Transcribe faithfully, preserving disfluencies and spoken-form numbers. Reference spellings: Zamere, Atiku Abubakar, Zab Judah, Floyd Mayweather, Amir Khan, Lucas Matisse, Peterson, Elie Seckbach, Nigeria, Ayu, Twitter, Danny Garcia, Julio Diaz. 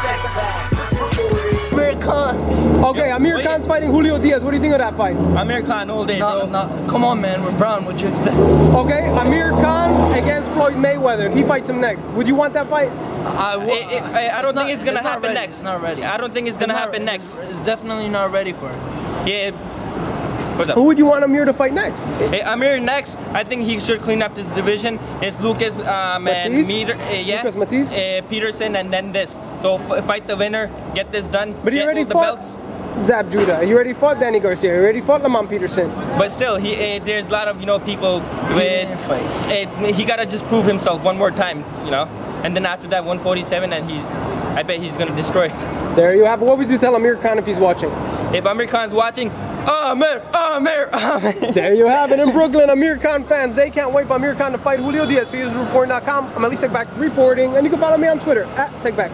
Seckbach. Amir Khan. Okay, Amir Wait. Khan's fighting Julio Diaz. What do you think of that fight? Amir Khan all day, no, bro. No. Come on, man. We're brown. What you expect? Okay, Amir Khan against Floyd Mayweather. If he fights him next, would you want that fight? I, it, it, I, I don't think not, it's gonna it's happen next. It's not ready. I don't think it's, it's gonna not, happen next. It's definitely not ready for it. Yeah. It, Who would you want Amir to fight next? Hey, Amir next, I think he should clean up this division. It's Lucas um, and Meter, uh, yeah, Lucas Matisse, uh, Peterson, and then this. So f fight the winner, get this done. But he get already fought the belts. Zab Judah. He already fought Danny Garcia. He already fought Lamont Peterson. But still, he uh, there's a lot of you know people with he fight. Uh, he gotta just prove himself one more time, you know. And then after that, one forty-seven, and he, I bet he's gonna destroy. There you have it. What would you tell Amir Khan if he's watching? If Amir Khan's watching, Amir, Amir, Amir. There you have it. In Brooklyn, Amir Khan fans, they can't wait for Amir Khan to fight Julio Diaz. For News Report dot com, I'm Elie Seckbach reporting, and you can follow me on Twitter, at Seckbach.